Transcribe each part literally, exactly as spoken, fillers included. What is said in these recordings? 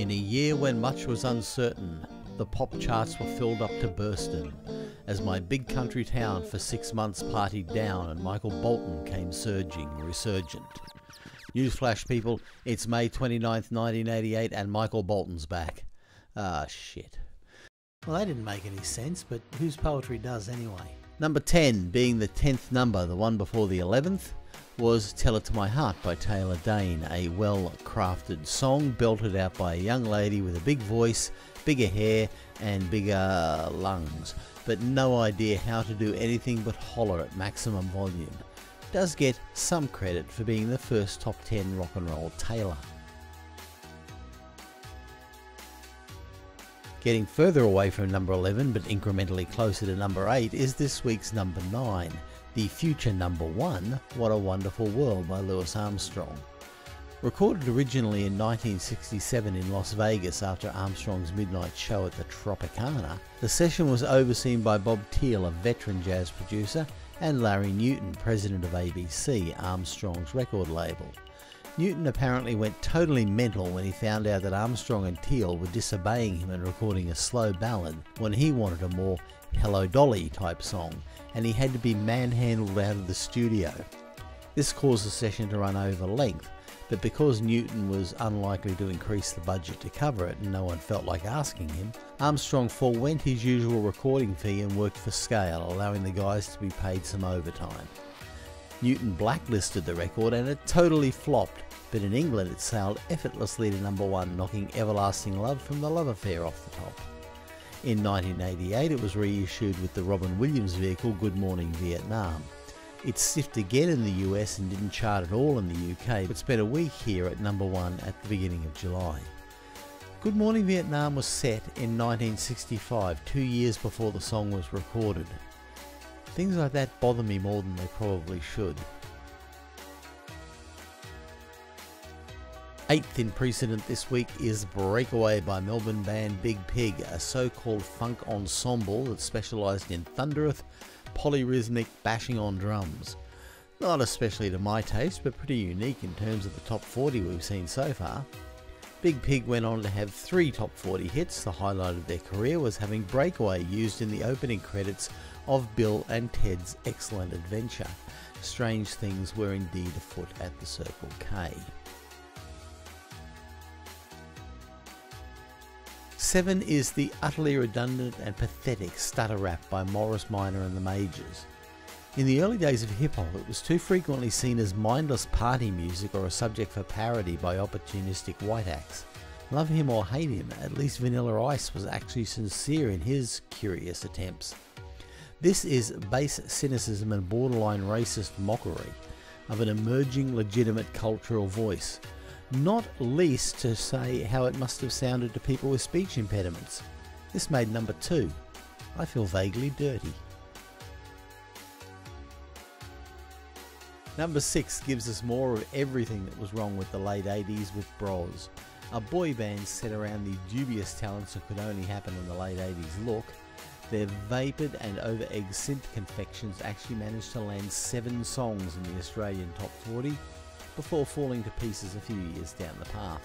In a year when much was uncertain, the pop charts were filled up to bursting, as my big country town for six months partied down and Michael Bolton came surging, resurgent. Newsflash people, it's May twenty-ninth, nineteen eighty-eight and Michael Bolton's back. Ah, shit. Well, that didn't make any sense, but whose poetry does anyway? Number ten, being the tenth number, the one before the eleventh, was Tell It To My Heart by Taylor Dayne, a well-crafted song belted out by a young lady with a big voice, bigger hair and bigger lungs, but no idea how to do anything but holler at maximum volume. Does get some credit for being the first top ten rock and roll Taylor. Getting further away from number eleven, but incrementally closer to number eight, is this week's number nine, the future number one, What a Wonderful World by Louis Armstrong. Recorded originally in nineteen sixty-seven in Las Vegas after Armstrong's midnight show at the Tropicana, the session was overseen by Bob Thiel, a veteran jazz producer, and Larry Newton, president of A B C, Armstrong's record label. Newton apparently went totally mental when he found out that Armstrong and Thiel were disobeying him and recording a slow ballad when he wanted a more Hello Dolly type song, and he had to be manhandled out of the studio. This caused the session to run over length, but because Newton was unlikely to increase the budget to cover it and no one felt like asking him, Armstrong forwent his usual recording fee and worked for scale, allowing the guys to be paid some overtime. Newton blacklisted the record and it totally flopped, but in England it sailed effortlessly to number one, knocking Everlasting Love from The Love Affair off the top. In nineteen eighty-eight it was reissued with the Robin Williams vehicle Good Morning Vietnam. It sniffed again in the U S and didn't chart at all in the U K, but spent a week here at number one at the beginning of July. Good Morning Vietnam was set in nineteen sixty-five, two years before the song was recorded. Things like that bother me more than they probably should. Eighth in precedent this week is Breakaway by Melbourne band Big Pig, a so-called funk ensemble that specialised in thunderous, polyrhythmic bashing on drums. Not especially to my taste, but pretty unique in terms of the top forty we've seen so far. Big Pig went on to have three top forty hits. The highlight of their career was having Breakaway used in the opening credits of Bill and Ted's Excellent Adventure. Strange things were indeed afoot at the Circle K. Seven is the utterly redundant and pathetic Stutter Rap by Morris Minor and the Majors. In the early days of hip-hop, it was too frequently seen as mindless party music or a subject for parody by opportunistic white acts. Love him or hate him, at least Vanilla Ice was actually sincere in his curious attempts. This is base cynicism and borderline racist mockery of an emerging legitimate cultural voice, not least to say how it must have sounded to people with speech impediments. This made number two. I feel vaguely dirty. Number six gives us more of everything that was wrong with the late eighties with Bros, a boy band set around the dubious talents that could only happen in the late eighties look. Their vapid and over-egged synth confections actually managed to land seven songs in the Australian top forty before falling to pieces a few years down the path.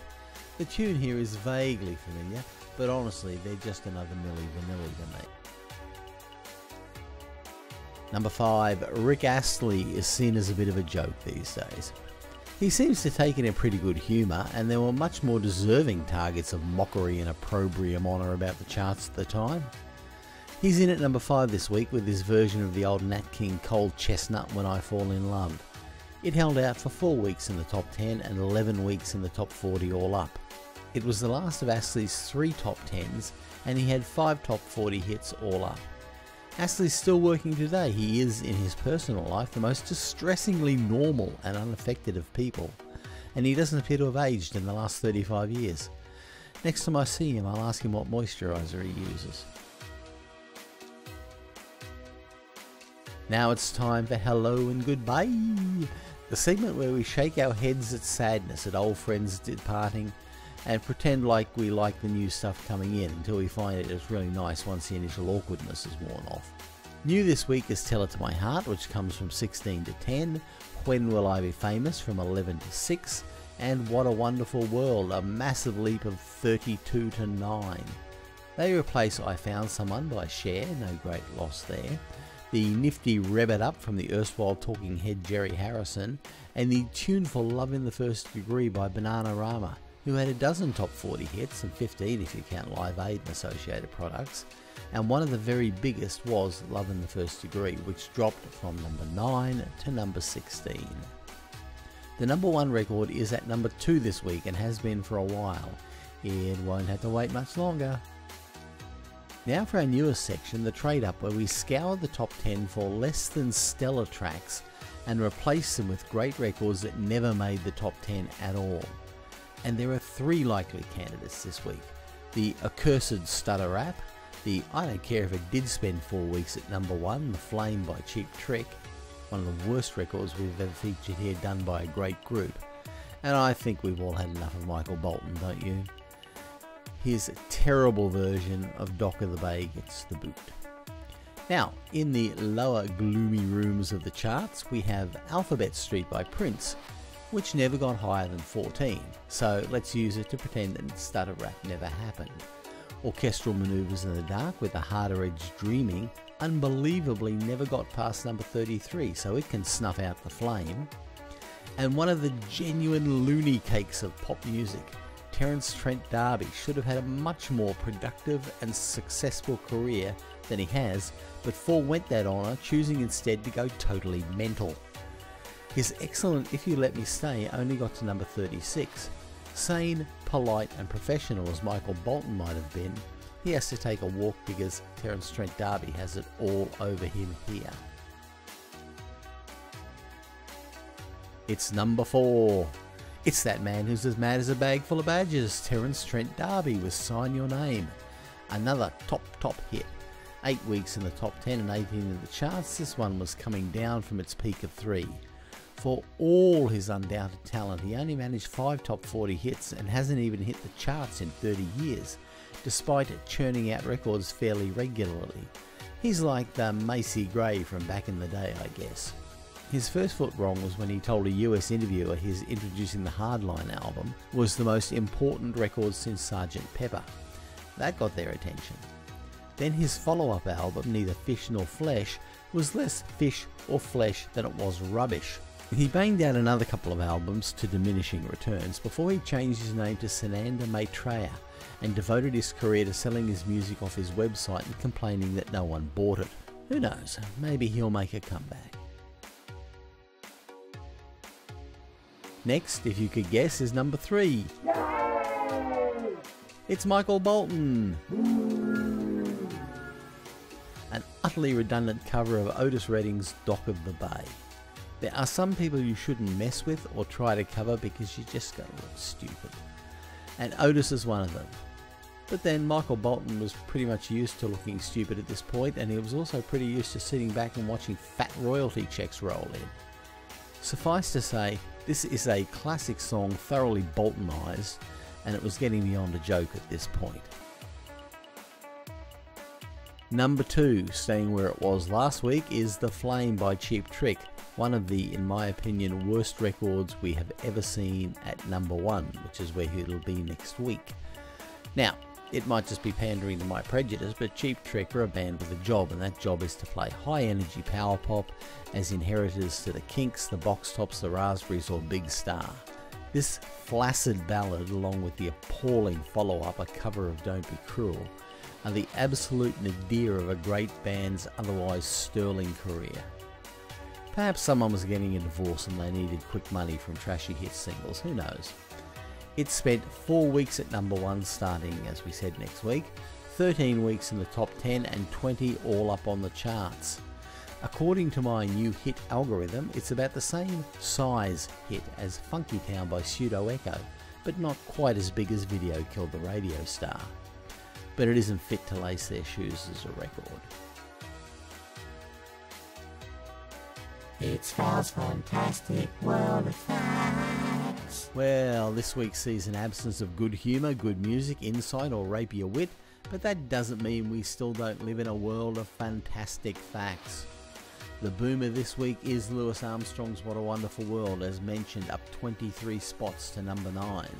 The tune here is vaguely familiar, but honestly they're just another Milli Vanilli to me. Number five, Rick Astley is seen as a bit of a joke these days. He seems to take it in pretty good humour, and there were much more deserving targets of mockery and opprobrium honour about the charts at the time. He's in at number five this week with his version of the old Nat King Cole chestnut When I Fall In Love. It held out for four weeks in the top ten and eleven weeks in the top forty all up. It was the last of Astley's three top tens, and he had five top forty hits all up. Astley's still working today. He is, in his personal life, the most distressingly normal and unaffected of people, and he doesn't appear to have aged in the last thirty-five years. Next time I see him, I'll ask him what moisturiser he uses. Now it's time for Hello and Goodbye, the segment where we shake our heads at sadness at old friends departing and pretend like we like the new stuff coming in until we find it is really nice once the initial awkwardness is worn off. New this week is Tell It To My Heart, which comes from sixteen to ten, When Will I Be Famous from eleven to six, and What a Wonderful World, a massive leap of thirty-two to nine. They replace I Found Someone by Cher, no great loss there, the nifty Rev It Up from the erstwhile Talking Head Jerry Harrison, and the tuneful Love in the First Degree by Bananarama, who had a dozen top forty hits, and fifteen if you count Live Aid and associated products, and one of the very biggest was Love in the First Degree, which dropped from number nine to number sixteen. The number one record is at number two this week and has been for a while. It won't have to wait much longer. Now for our newest section, the Trade Up, where we scour the top ten for less than stellar tracks and replace them with great records that never made the top ten at all. And there are three likely candidates this week: the accursed Stutter Rap, the I Don't Care If It Did Spend Four Weeks at Number One, The Flame by Cheap Trick, one of the worst records we've ever featured here, done by a great group. And I think we've all had enough of Michael Bolton, don't you? His terrible version of Doc of the Bay Gets the Boot. Now, in the lower gloomy rooms of the charts, we have Alphabet Street by Prince, which never got higher than fourteen, so let's use it to pretend that Stutter Rap never happened. Orchestral Maneuvers in the Dark with the harder edge Dreaming unbelievably never got past number thirty-three, so it can snuff out The Flame. And one of the genuine loony cakes of pop music, Terence Trent D'Arby should have had a much more productive and successful career than he has, but forewent that honour, choosing instead to go totally mental. His excellent If You Let Me Stay only got to number thirty-six. Sane, polite and professional as Michael Bolton might have been, he has to take a walk because Terence Trent D'Arby has it all over him here. It's number four. It's that man who's as mad as a bag full of badgers, Terence Trent D'Arby with Sign Your Name. Another top, top hit. Eight weeks in the top ten and eighteen in the charts, this one was coming down from its peak of three. For all his undoubted talent, he only managed five top forty hits and hasn't even hit the charts in thirty years, despite churning out records fairly regularly. He's like the Macy Gray from back in the day, I guess. His first foot wrong was when he told a U S interviewer his Introducing the Hardline album was the most important record since Sergeant Pepper. That got their attention. Then his follow-up album, Neither Fish Nor Flesh, was less fish or flesh than it was rubbish. He banged out another couple of albums to diminishing returns before he changed his name to Sananda Maitreya and devoted his career to selling his music off his website and complaining that no one bought it. Who knows, maybe he'll make a comeback. Next, if you could guess, is number three. Yay! It's Michael Bolton. Ooh. An utterly redundant cover of Otis Redding's Dock of the Bay. There are some people you shouldn't mess with or try to cover because you just go look stupid. And Otis is one of them. But then Michael Bolton was pretty much used to looking stupid at this point, and he was also pretty used to sitting back and watching fat royalty checks roll in. Suffice to say, this is a classic song thoroughly Boltonized, and it was getting beyond a joke at this point. Number two, staying where it was last week, is The Flame by Cheap Trick, one of the, in my opinion, worst records we have ever seen at number one, which is where it'll be next week. Now, it might just be pandering to my prejudice, but Cheap Trick are a band with a job, and that job is to play high-energy power pop as inheritors to the Kinks, the Box Tops, the Raspberries or Big Star. This flaccid ballad, along with the appalling follow-up, a cover of Don't Be Cruel, are the absolute nadir of a great band's otherwise sterling career. Perhaps someone was getting a divorce and they needed quick money from trashy hit singles, who knows. It spent four weeks at number one, starting, as we said, next week, thirteen weeks in the top ten and twenty all up on the charts. According to my new hit algorithm, it's about the same size hit as Funky Town by Pseudo Echo, but not quite as big as Video Killed the Radio Star. But it isn't fit to lace their shoes as a record. It's Val's fantastic world of facts. Well, this week sees an absence of good humour, good music, insight or rapier wit, but that doesn't mean we still don't live in a world of fantastic facts. The boomer this week is Louis Armstrong's What a Wonderful World, as mentioned, up twenty-three spots to number nine.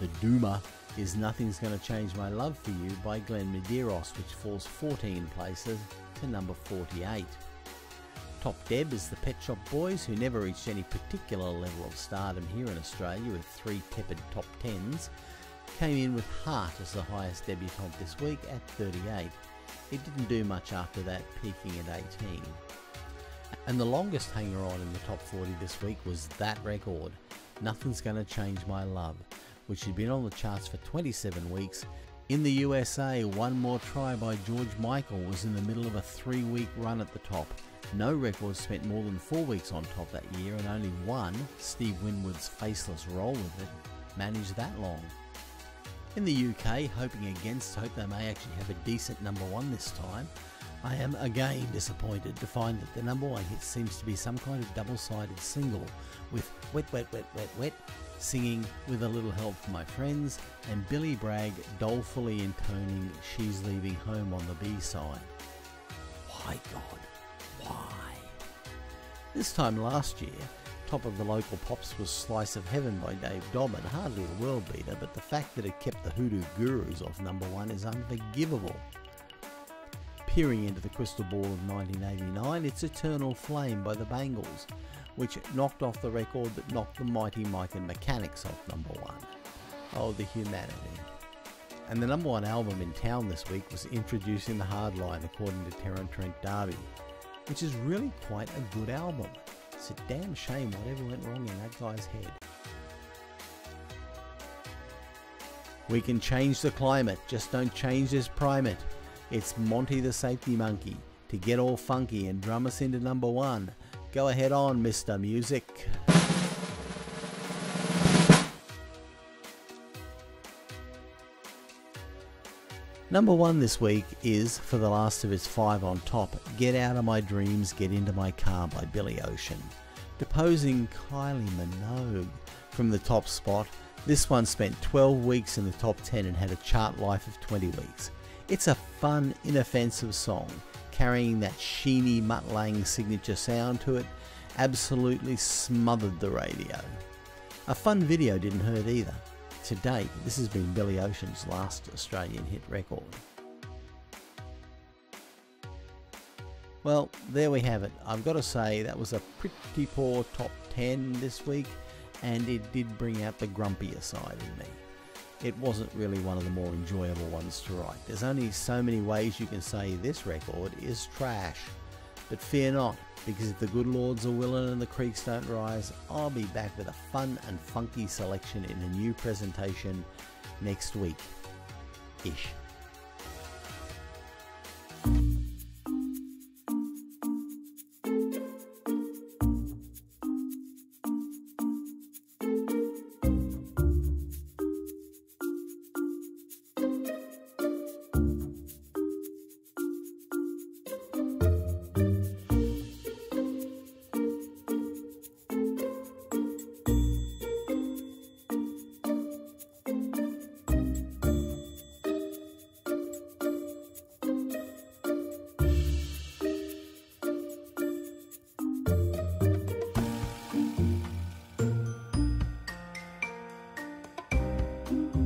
The doomer is Nothing's Gonna Change My Love for You by Glenn Medeiros, which falls fourteen places to number forty-eight. Top deb is the Pet Shop Boys, who never reached any particular level of stardom here in Australia with three tepid top tens. Came in with Heart as the highest debutante this week at thirty-eight. It didn't do much after that, peaking at eighteen. And the longest hanger-on in the top forty this week was that record, Nothing's Gonna Change My Love, which had been on the charts for twenty-seven weeks. In the U S A, One More Try by George Michael was in the middle of a three-week run at the top. No record spent more than four weeks on top that year, and only one, Steve Winwood's Faceless Roll With It, managed that long. In the U K, hoping against hope they may actually have a decent number one this time, I am again disappointed to find that the number one hit seems to be some kind of double-sided single, with Wet Wet Wet Wet Wet singing With a Little Help From My Friends, and Billy Bragg dolefully intoning She's Leaving Home on the B-side. Why, God? Why? This time last year, top of the local pops was Slice of Heaven by Dave Dobbin, hardly a world beater, but the fact that it kept the Hoodoo Gurus off number one is unforgivable. Peering into the crystal ball of nineteen eighty-nine, it's Eternal Flame by the Bangles, which knocked off the record that knocked the Mighty Mike and Mechanics off number one. Oh, the humanity. And the number one album in town this week was Introducing the Hardline, according to Terence Trent D'Arby, which is really quite a good album. It's a damn shame whatever went wrong in that guy's head. We can change the climate, just don't change this primate. It's Monty the Safety Monkey, To Get All Funky and drum us into number one. Go ahead on, Mister Music. Number one this week is, for the last of its five on top, Get Out of My Dreams, Get Into My Car by Billy Ocean, deposing Kylie Minogue from the top spot. This one spent twelve weeks in the top ten and had a chart life of twenty weeks. It's a fun, inoffensive song, carrying that sheeny Mutt Lange signature sound to it. Absolutely smothered the radio. A fun video didn't hurt either. To date, this has been Billy Ocean's last Australian hit record. Well, there we have it. I've got to say, that was a pretty poor top ten this week, and it did bring out the grumpier side in me. It wasn't really one of the more enjoyable ones to write. There's only so many ways you can say this record is trash. But fear not, because if the good lords are willing and the creeks don't rise, I'll be back with a fun and funky selection in a new presentation next week. Ish. Thank you.